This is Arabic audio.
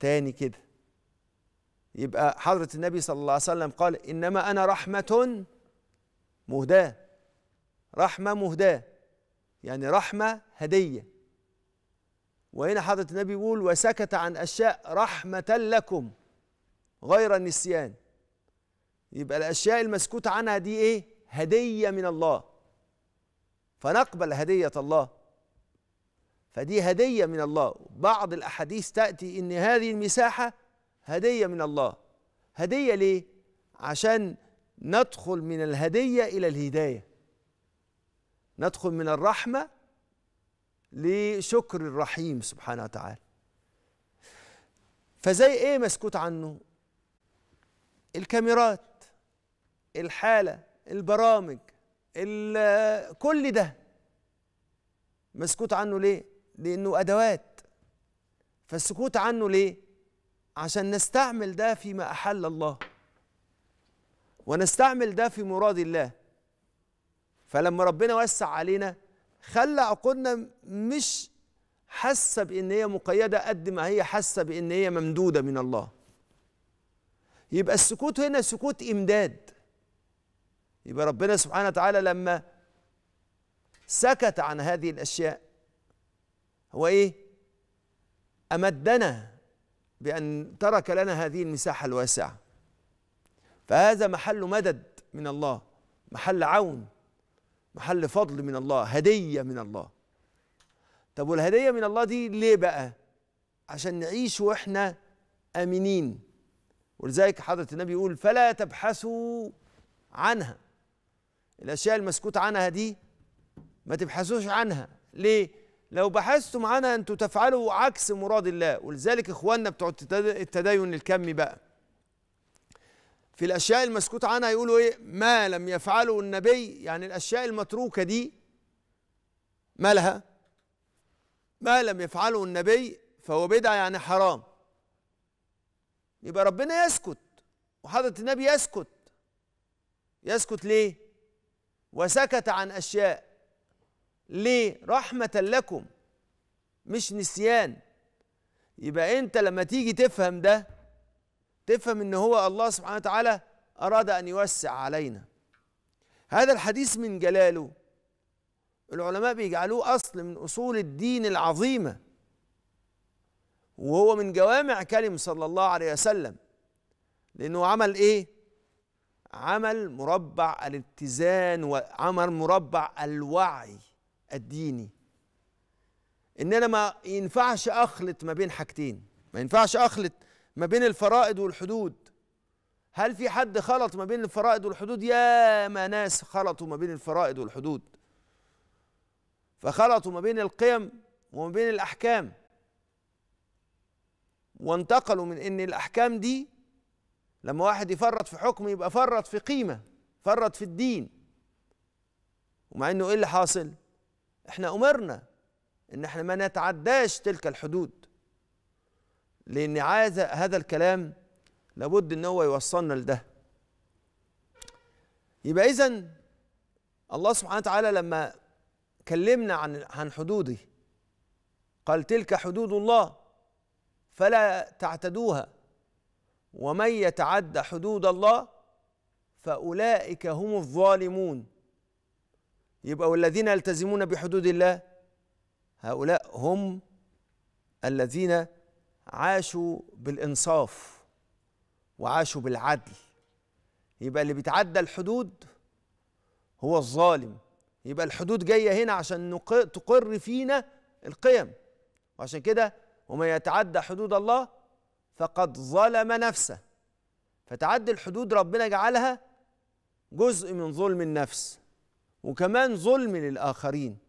تاني كده. يبقى حضرة النبي صلى الله عليه وسلم قال إنما أنا رحمة مهداة، رحمة مهداة يعني رحمة هدية. وهنا حضرة النبي يقول وسكت عن أشياء رحمة لكم غير النسيان. يبقى الأشياء المسكوت عنها دي إيه؟ هدية من الله، فنقبل هدية الله، فدي هدية من الله. بعض الأحاديث تأتي إن هذه المساحة هدية من الله. هدية ليه؟ عشان ندخل من الهدية إلى الهداية، ندخل من الرحمة لشكر الرحيم سبحانه وتعالى. فزي إيه مسكوت عنه؟ الكاميرات، الحالة، البرامج، كل ده مسكوت عنه. ليه؟ لأنه أدوات. فالسكوت عنه ليه؟ عشان نستعمل ده فيما أحل الله، ونستعمل ده في مراد الله. فلما ربنا وسع علينا خلى عقولنا مش حاسة بإن هي مقيدة قد ما هي حاسة بإن هي ممدودة من الله. يبقى السكوت هنا سكوت إمداد. يبقى ربنا سبحانه وتعالى لما سكت عن هذه الأشياء هو إيه؟ أمدنا بأن ترك لنا هذه المساحة الواسعة. فهذا محل مدد من الله، محل عون، محل فضل من الله، هدية من الله. طب والهدية من الله دي ليه بقى؟ عشان نعيش وإحنا آمنين. ولذلك حضرة النبي يقول فلا تبحثوا عنها. الأشياء المسكوت عنها دي ما تبحثوش عنها. ليه؟ لو بحثتم عنها أنتوا تفعلوا عكس مراد الله. ولذلك إخواننا بتوع التدين الكمي بقى في الأشياء المسكوت عنها يقولوا إيه؟ ما لم يفعله النبي، يعني الأشياء المتروكة دي مالها؟ ما لم يفعله النبي فهو بدعة، يعني حرام. يبقى ربنا يسكت وحضرة النبي يسكت. يسكت ليه؟ وسكت عن أشياء ليه؟ رحمة لكم مش نسيان. يبقى أنت لما تيجي تفهم ده تفهم إن هو الله سبحانه وتعالى أراد أن يوسع علينا. هذا الحديث من جلاله العلماء بيجعلوه أصل من أصول الدين العظيمة، وهو من جوامع كلم صلى الله عليه وسلم، لأنه عمل إيه؟ عمل مربع الاتزان وعمل مربع الوعي الديني. إن أنا ما ينفعش أخلط ما بين حاجتين، ما ينفعش أخلط ما بين الفرائض والحدود. هل في حد خلط ما بين الفرائض والحدود؟ يا ما ناس خلطوا ما بين الفرائض والحدود، فخلطوا ما بين القيم وما بين الأحكام، وانتقلوا من إن الأحكام دي لما واحد يفرط في حكم يبقى فرط في قيمة، فرط في الدين. ومع إنه إيه اللي حاصل؟ إحنا أمرنا إن إحنا ما نتعداش تلك الحدود، لأن عايز هذا الكلام لابد إن هو يوصلنا لده. يبقى إذن الله سبحانه وتعالى لما كلمنا عن حدوده قال تلك حدود الله فلا تعتدوها ومن يتعد حدود الله فأولئك هم الظالمون. يبقى والذين يلتزمون بحدود الله هؤلاء هم الذين عاشوا بالإنصاف وعاشوا بالعدل. يبقى اللي بيتعدى الحدود هو الظالم. يبقى الحدود جاية هنا عشان تقر فينا القيم، وعشان كده ومن يتعدى حدود الله فقد ظلم نفسه. فتعدي الحدود ربنا جعلها جزء من ظلم النفس وكمان ظلم للآخرين.